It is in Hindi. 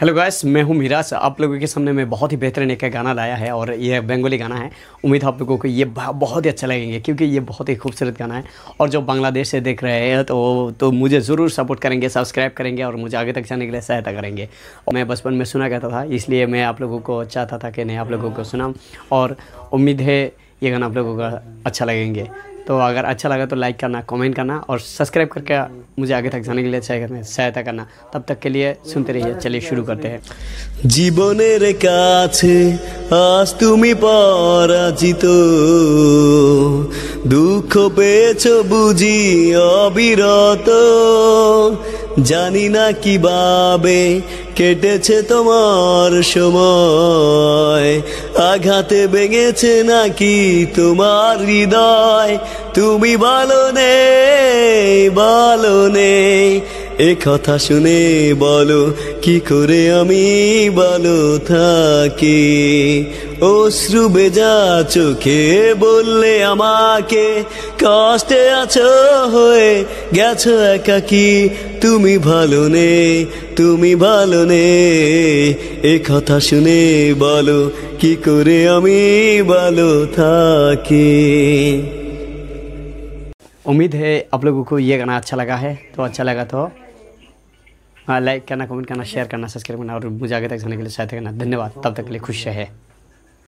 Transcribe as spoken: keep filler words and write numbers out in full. हेलो गाइस, मैं हूं मिराज। आप लोगों के सामने मैं बहुत ही बेहतरीन एक गाना लाया है और ये बंगाली गाना है। उम्मीद है आप लोगों को ये बहुत ही अच्छा लगेंगे क्योंकि ये बहुत ही खूबसूरत गाना है। और जो बांग्लादेश से देख रहे हैं तो तो मुझे ज़रूर सपोर्ट करेंगे, सब्सक्राइब करेंगे और मुझे आगे तक जाने के लिए सहायता करेंगे। और मैं बचपन में सुना करता था, इसलिए मैं आप लोगों को चाहता था कि नहीं आप लोगों को सुनाऊँ और उम्मीद है ये गाना आप लोगों को अच्छा लगेंगे। तो अगर अच्छा लगा तो लाइक करना, कमेंट करना और सब्सक्राइब करके मुझे आगे तक जाने के लिए सहायता करना। तब तक के लिए सुनते रहिए। चलिए शुरू करते हैं। जीवनेर काछे आज तुमी पराजित, दुख पेয়েছো বুঝি অবিরত, জানি না কিভাবে কেটেছে তোমার সময়, আঘাতে ভেঙেছে নাকি তোমার হৃদয়। তুমি ভালো নেই, ভালো নেই, এ কথা শুনে বলো কি করে আমি ভালো থাকি। অশ্রু ভেজা চোখে বললে আমাকে, কষ্টে আছো হয়ে গেছো একাকী। তুমি ভালো নেই, তুমি ভালো নেই, এ কথা শুনে বলো কি করে আমি ভালো থাকি। उम्मीद है आप लोगों को ये गाना अच्छा लगा है। तो अच्छा लगा तो हाँ, लाइक करना, कमेंट करना, शेयर करना, सब्सक्राइब करना और मुझे आगे तक जाने के लिए सहायता करना। धन्यवाद। तब तक के लिए खुश रहे।